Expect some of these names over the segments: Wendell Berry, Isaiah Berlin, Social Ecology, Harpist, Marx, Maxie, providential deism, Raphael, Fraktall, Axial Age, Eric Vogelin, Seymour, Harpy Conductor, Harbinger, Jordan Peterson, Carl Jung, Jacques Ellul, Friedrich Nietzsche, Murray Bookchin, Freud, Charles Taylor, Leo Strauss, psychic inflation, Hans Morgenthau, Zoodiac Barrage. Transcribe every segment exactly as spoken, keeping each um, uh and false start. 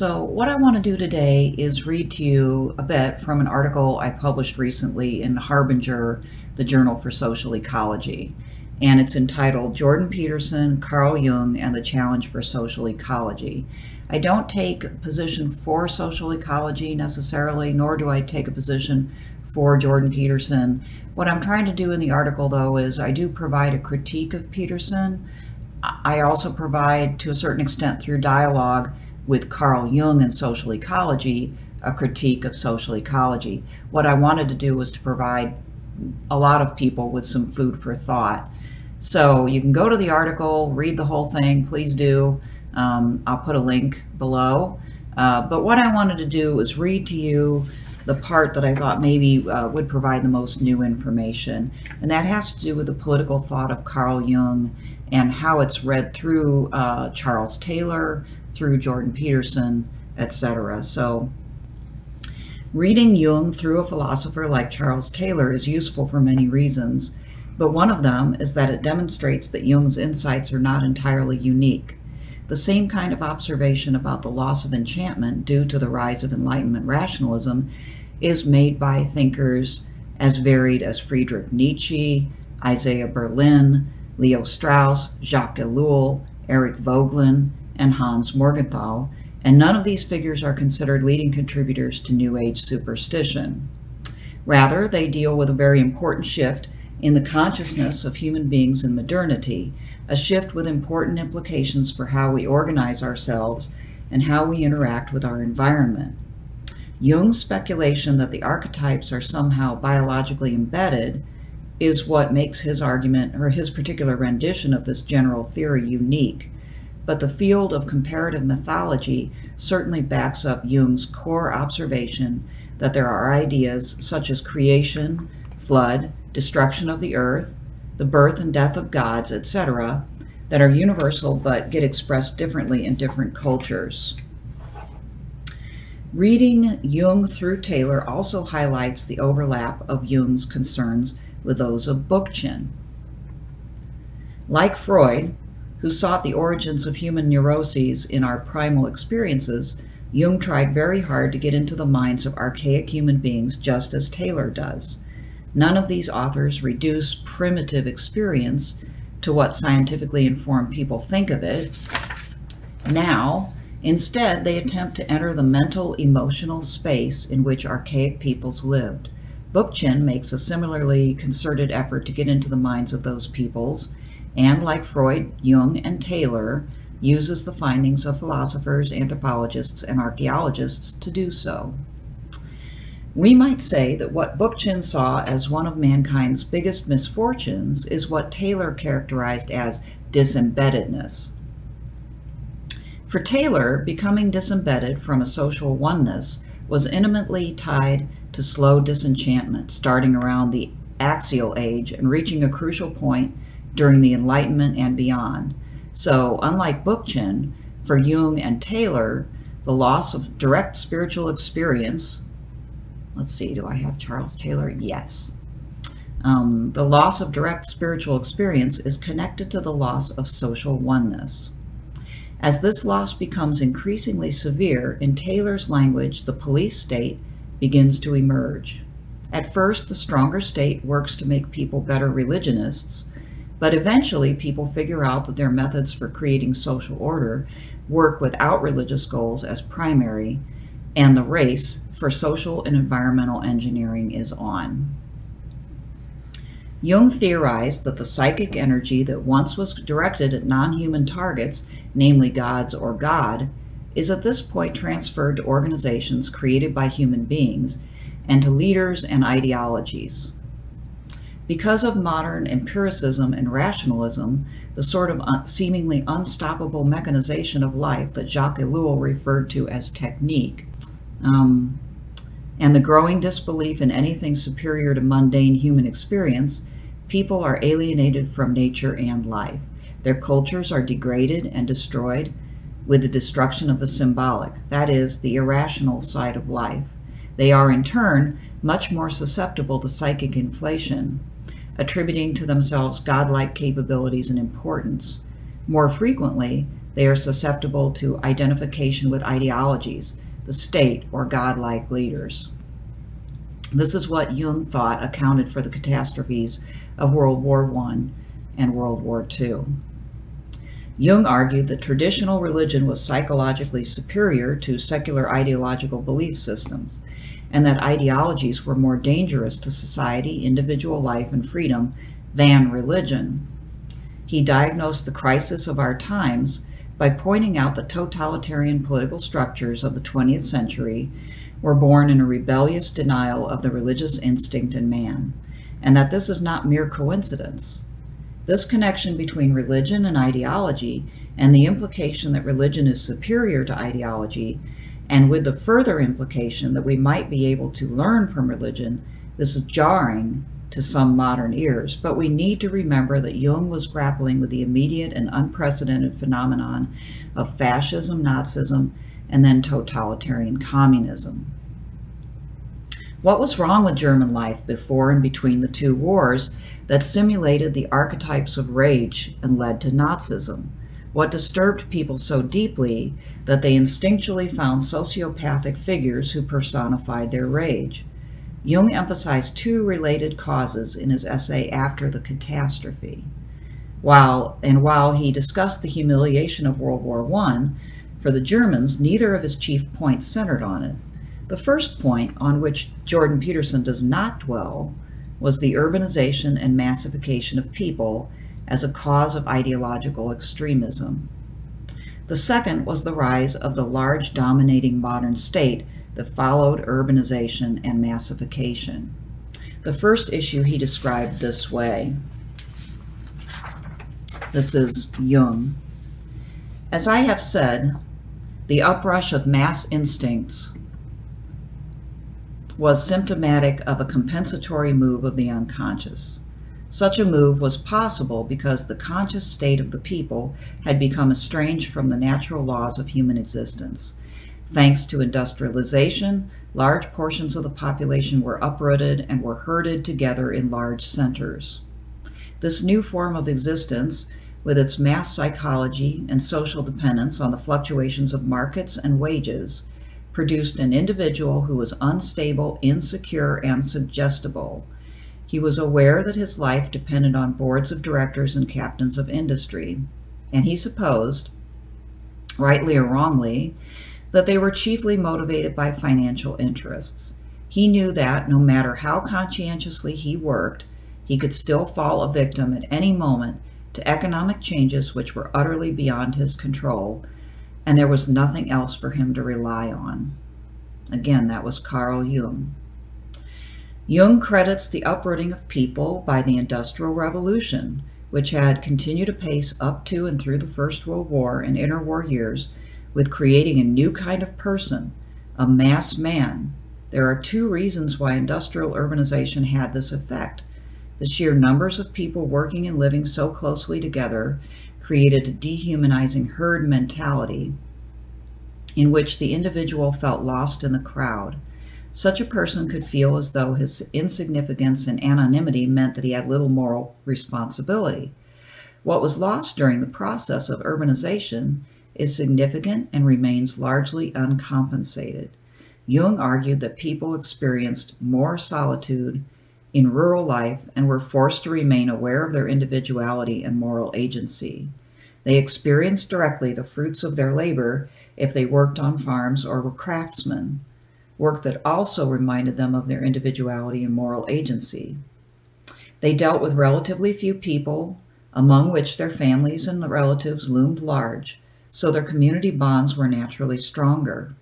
So what I want to do today is read to you a bit from an article I published recently in Harbinger, the Journal for Social Ecology. And it's entitled, Jordan Peterson, Carl Jung, and the Challenge for Social Ecology. I don't take a position for social ecology necessarily, nor do I take a position for Jordan Peterson. What I'm trying to do in the article, though, is I do provide a critique of Peterson. I also provide, to a certain extent, through dialogue with Carl Jung and social ecology, a critique of social ecology. What I wanted to do was to provide a lot of people with some food for thought. So you can go to the article, read the whole thing, please do. Um, I'll put a link below. Uh, but what I wanted to do was read to you the part that I thought maybe uh, would provide the most new information. And that has to do with the political thought of Carl Jung and how it's read through uh, Charles Taylor, through Jordan Peterson, et cetera. So reading Jung through a philosopher like Charles Taylor is useful for many reasons, but one of them is that it demonstrates that Jung's insights are not entirely unique. The same kind of observation about the loss of enchantment due to the rise of Enlightenment rationalism is made by thinkers as varied as Friedrich Nietzsche, Isaiah Berlin, Leo Strauss, Jacques Ellul, Eric Vogelin, and Hans Morgenthau, and none of these figures are considered leading contributors to New Age superstition. Rather, they deal with a very important shift in the consciousness of human beings in modernity, a shift with important implications for how we organize ourselves and how we interact with our environment. Jung's speculation that the archetypes are somehow biologically embedded is what makes his argument, or his particular rendition of this general theory, unique. But the field of comparative mythology certainly backs up Jung's core observation that there are ideas such as creation, flood, destruction of the earth, the birth and death of gods, et cetera, that are universal but get expressed differently in different cultures. Reading Jung through Taylor also highlights the overlap of Jung's concerns with those of Bookchin. Like Freud, who sought the origins of human neuroses in our primal experiences, Jung tried very hard to get into the minds of archaic human beings, just as Taylor does. None of these authors reduce primitive experience to what scientifically informed people think of it. Now, instead, they attempt to enter the mental, emotional space in which archaic peoples lived. Bookchin makes a similarly concerted effort to get into the minds of those peoples, and like Freud, Jung, and Taylor, uses the findings of philosophers, anthropologists, and archaeologists to do so. We might say that what Bookchin saw as one of mankind's biggest misfortunes is what Taylor characterized as disembeddedness. For Taylor, becoming disembedded from a social oneness was intimately tied to slow disenchantment, starting around the Axial Age and reaching a crucial point during the Enlightenment and beyond. So, unlike Bookchin, for Jung and Taylor, the loss of direct spiritual experience, let's see, do I have Charles Taylor? Yes. Um, the loss of direct spiritual experience is connected to the loss of social oneness. As this loss becomes increasingly severe, in Taylor's language, the police state begins to emerge. At first, the stronger state works to make people better religionists, but eventually people figure out that their methods for creating social order work without religious goals as primary, and the race for social and environmental engineering is on. Jung theorized that the psychic energy that once was directed at non-human targets, namely gods or God, is at this point transferred to organizations created by human beings and to leaders and ideologies. Because of modern empiricism and rationalism, the sort of un- seemingly unstoppable mechanization of life that Jacques Ellul referred to as technique, um, and the growing disbelief in anything superior to mundane human experience, people are alienated from nature and life. Their cultures are degraded and destroyed with the destruction of the symbolic, that is, the irrational side of life. They are, in turn, much more susceptible to psychic inflation, attributing to themselves godlike capabilities and importance. More frequently, They are susceptible to identification with ideologies, the state, or godlike leaders. This is what Jung thought accounted for the catastrophes of World War One and World War Two. Jung argued that traditional religion was psychologically superior to secular ideological belief systems, and that ideologies were more dangerous to society, individual life, and freedom than religion. He diagnosed the crisis of our times by pointing out that totalitarian political structures of the twentieth century were born in a rebellious denial of the religious instinct in man, and that this is not mere coincidence. This connection between religion and ideology, and the implication that religion is superior to ideology, and with the further implication that we might be able to learn from religion, this is jarring to some modern ears, but we need to remember that Jung was grappling with the immediate and unprecedented phenomenon of fascism, Nazism, and then totalitarian communism. What was wrong with German life before and between the two wars that simulated the archetypes of rage and led to Nazism? What disturbed people so deeply that they instinctually found sociopathic figures who personified their rage? Jung emphasized two related causes in his essay After the Catastrophe. While, and while he discussed the humiliation of World War One, for the Germans, neither of his chief points centered on it. The first point, on which Jordan Peterson does not dwell, was the urbanization and massification of people as a cause of ideological extremism. The second was the rise of the large dominating modern state that followed urbanization and massification. The first issue he described this way. This is Jung. As I have said, the uprush of mass instincts was symptomatic of a compensatory move of the unconscious. Such a move was possible because the conscious state of the people had become estranged from the natural laws of human existence. Thanks to industrialization, large portions of the population were uprooted and were herded together in large centers. This new form of existence, with its mass psychology and social dependence on the fluctuations of markets and wages, produced an individual who was unstable, insecure, and suggestible. He was aware that his life depended on boards of directors and captains of industry, and he supposed, rightly or wrongly, that they were chiefly motivated by financial interests. He knew that, no matter how conscientiously he worked, he could still fall a victim at any moment to economic changes which were utterly beyond his control, and there was nothing else for him to rely on. Again, that was Carl Jung. Jung credits the uprooting of people by the Industrial Revolution, which had continued apace up to and through the First World War and interwar years, with creating a new kind of person, a mass man. There are two reasons why industrial urbanization had this effect. The sheer numbers of people working and living so closely together created a dehumanizing herd mentality in which the individual felt lost in the crowd. Such a person could feel as though his insignificance and anonymity meant that he had little moral responsibility. What was lost during the process of urbanization is significant and remains largely uncompensated. Jung argued that people experienced more solitude in rural life and were forced to remain aware of their individuality and moral agency. They experienced directly the fruits of their labor if they worked on farms or were craftsmen, work that also reminded them of their individuality and moral agency. They dealt with relatively few people, among which their families and relatives loomed large, so their community bonds were naturally stronger.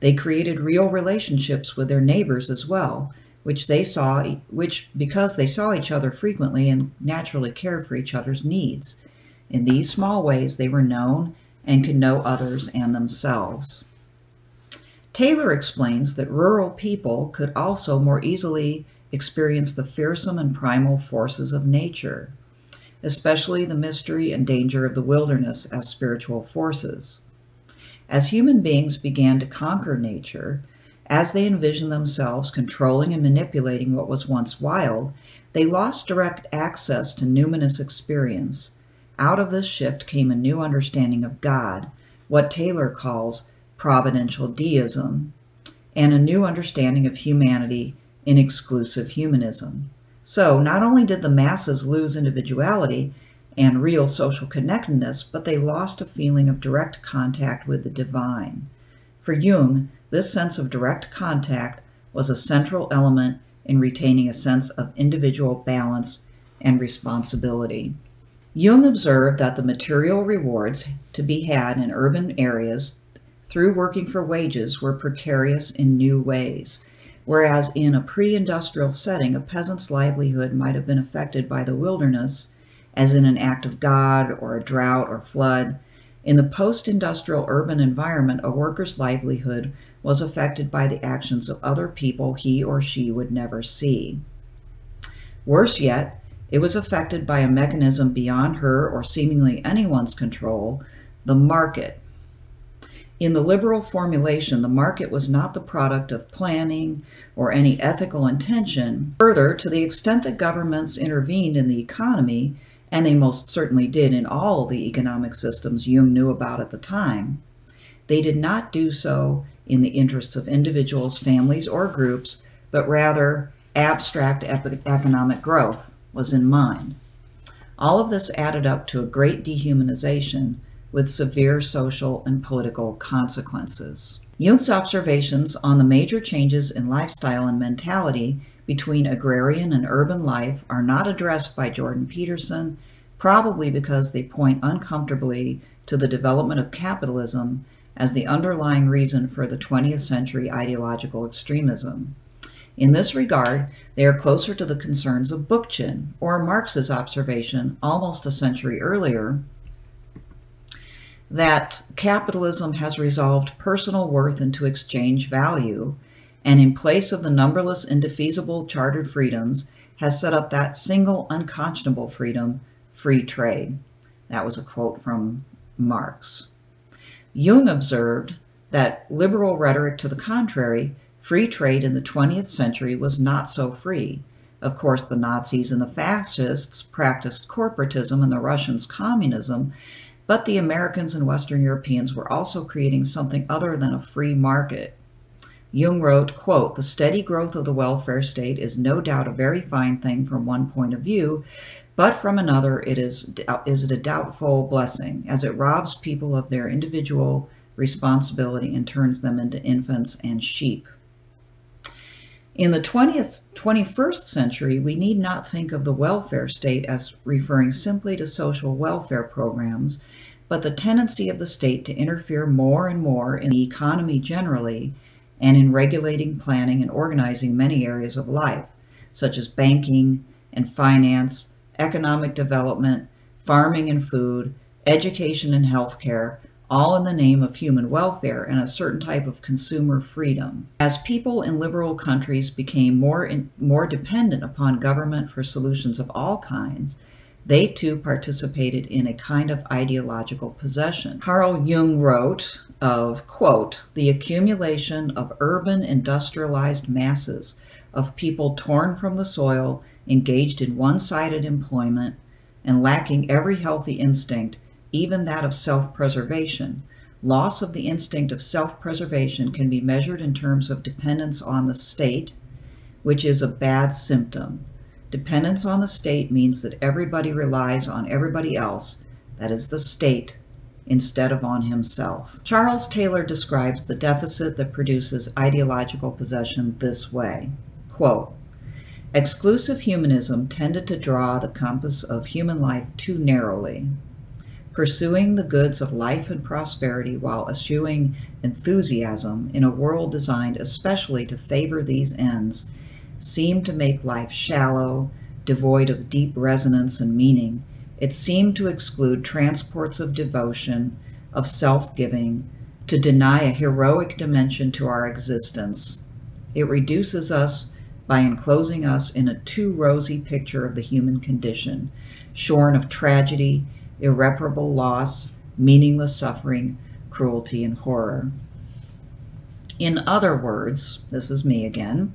They created real relationships with their neighbors as well, which they saw, which because they saw each other frequently and naturally cared for each other's needs. In these small ways, they were known and could know others and themselves. Taylor explains that rural people could also more easily experience the fearsome and primal forces of nature, especially the mystery and danger of the wilderness as spiritual forces. As human beings began to conquer nature, as they envisioned themselves controlling and manipulating what was once wild, they lost direct access to numinous experience. Out of this shift came a new understanding of God, what Taylor calls providential deism, and a new understanding of humanity in exclusive humanism. So not only did the masses lose individuality and real social connectedness, but they lost a feeling of direct contact with the divine. For Jung, this sense of direct contact was a central element in retaining a sense of individual balance and responsibility. Jung observed that the material rewards to be had in urban areas through working for wages were precarious in new ways, whereas in a pre-industrial setting, a peasant's livelihood might have been affected by the wilderness, as in an act of God or a drought or flood. In the post-industrial urban environment, a worker's livelihood was affected by the actions of other people he or she would never see. Worse yet, it was affected by a mechanism beyond her or seemingly anyone's control, the market. In the liberal formulation, the market was not the product of planning or any ethical intention. Further, to the extent that governments intervened in the economy, and they most certainly did in all the economic systems Jung knew about at the time, they did not do so in the interests of individuals, families, or groups, but rather abstract economic growth was in mind. All of this added up to a great dehumanization with severe social and political consequences. Jung's observations on the major changes in lifestyle and mentality between agrarian and urban life are not addressed by Jordan Peterson, probably because they point uncomfortably to the development of capitalism as the underlying reason for the twentieth century ideological extremism. In this regard, they are closer to the concerns of Bookchin, or Marx's observation almost a century earlier, that capitalism has resolved personal worth into exchange value, and in place of the numberless indefeasible chartered freedoms, has set up that single unconscionable freedom, free trade. That was a quote from Marx. Jung observed that, liberal rhetoric to the contrary, free trade in the twentieth century was not so free. Of course, the Nazis and the fascists practiced corporatism and the Russians communism, but the Americans and Western Europeans were also creating something other than a free market. Jung wrote, quote, "The steady growth of the welfare state is no doubt a very fine thing from one point of view, but from another it is, is it a doubtful blessing, as it robs people of their individual responsibility and turns them into infants and sheep." In the twentieth, twenty-first century, we need not think of the welfare state as referring simply to social welfare programs, but the tendency of the state to interfere more and more in the economy generally and in regulating, planning, and organizing many areas of life, such as banking and finance, economic development, farming and food, education and healthcare, all in the name of human welfare and a certain type of consumer freedom. As people in liberal countries became more in, more dependent upon government for solutions of all kinds, they too participated in a kind of ideological possession. Carl Jung wrote of, quote, "The accumulation of urban industrialized masses of people torn from the soil, engaged in one-sided employment, and lacking every healthy instinct, even that of self-preservation. Loss of the instinct of self-preservation can be measured in terms of dependence on the state, which is a bad symptom. Dependence on the state means that everybody relies on everybody else, that is the state, instead of on himself." Charles Taylor describes the deficit that produces ideological possession this way, quote, "Exclusive humanism tended to draw the compass of human life too narrowly, pursuing the goods of life and prosperity while eschewing enthusiasm in a world designed especially to favor these ends, seemed to make life shallow, devoid of deep resonance and meaning. It seemed to exclude transports of devotion, of self-giving, to deny a heroic dimension to our existence. It reduces us by enclosing us in a too rosy picture of the human condition, shorn of tragedy, irreparable loss, meaningless suffering, cruelty, and horror. In other words," this is me again,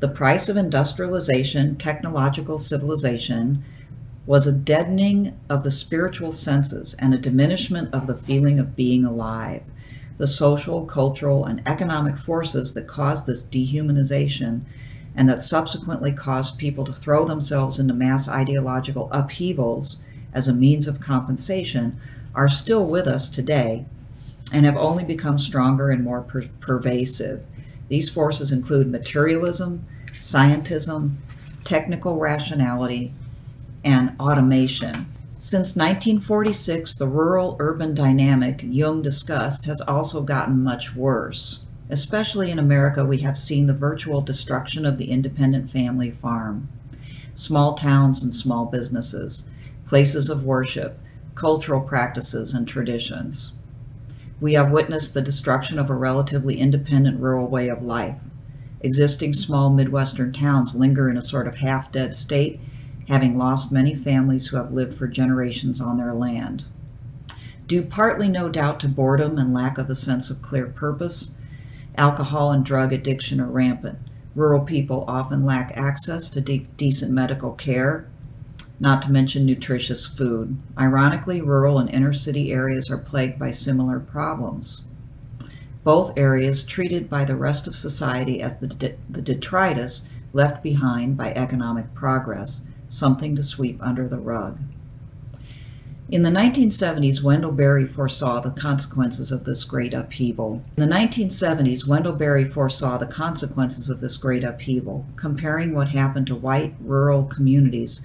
"the price of industrialization, technological civilization, was a deadening of the spiritual senses and a diminishment of the feeling of being alive. The social, cultural, and economic forces that caused this dehumanization and that subsequently caused people to throw themselves into mass ideological upheavals as a means of compensation are still with us today and have only become stronger and more per pervasive. These forces include materialism, scientism, technical rationality, and automation. Since nineteen forty-six, the rural-urban dynamic Jung discussed has also gotten much worse. Especially in America, we have seen the virtual destruction of the independent family farm, small towns and small businesses, places of worship, cultural practices, and traditions. We have witnessed the destruction of a relatively independent rural way of life. Existing small Midwestern towns linger in a sort of half-dead state, having lost many families who have lived for generations on their land. Due partly, no doubt, to boredom and lack of a sense of clear purpose, alcohol and drug addiction are rampant. Rural people often lack access to de- decent medical care, not to mention nutritious food. Ironically, rural and inner city areas are plagued by similar problems. Both areas treated by the rest of society as the, de- the detritus left behind by economic progress, something to sweep under the rug. In the nineteen seventies, Wendell Berry foresaw the consequences of this great upheaval. In the nineteen seventies, Wendell Berry foresaw the consequences of this great upheaval, comparing what happened to white rural communities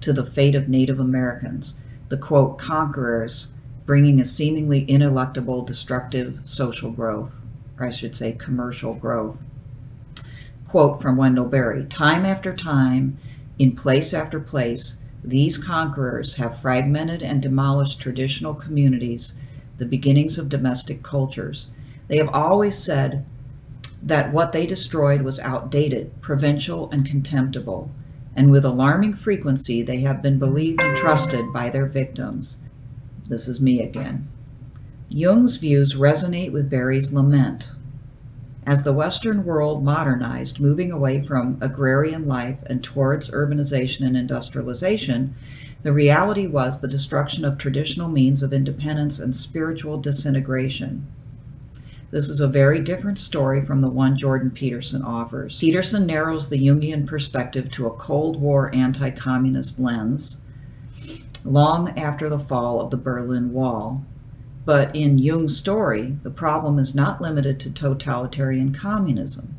to the fate of Native Americans, the quote, conquerors, bringing a seemingly ineluctable, destructive social growth, or I should say commercial growth. Quote from Wendell Berry, time after time, in place after place, these conquerors have fragmented and demolished traditional communities, the beginnings of domestic cultures. They have always said that what they destroyed was outdated, provincial, and contemptible, and with alarming frequency they have been believed and trusted by their victims. This is me again. Jung's views resonate with Berry's lament. As the Western world modernized, moving away from agrarian life and towards urbanization and industrialization, the reality was the destruction of traditional means of independence and spiritual disintegration. This is a very different story from the one Jordan Peterson offers. Peterson narrows the Jungian perspective to a Cold War anti-communist lens long after the fall of the Berlin Wall. But in Jung's story, the problem is not limited to totalitarian communism.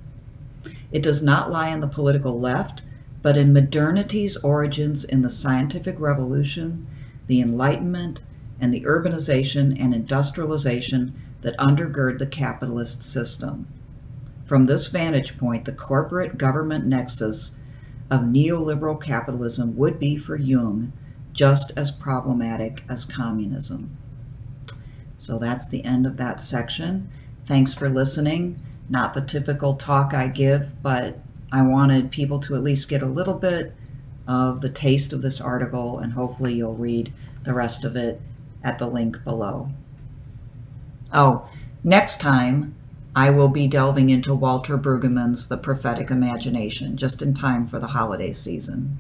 It does not lie in the political left, but in modernity's origins in the scientific revolution, the Enlightenment, and the urbanization and industrialization that undergird the capitalist system. From this vantage point, the corporate government nexus of neoliberal capitalism would be for Jung just as problematic as communism. So that's the end of that section. Thanks for listening. Not the typical talk I give, but I wanted people to at least get a little bit of the taste of this article, and hopefully you'll read the rest of it at the link below. Oh, next time I will be delving into Walter Brueggemann's The Prophetic Imagination, just in time for the holiday season.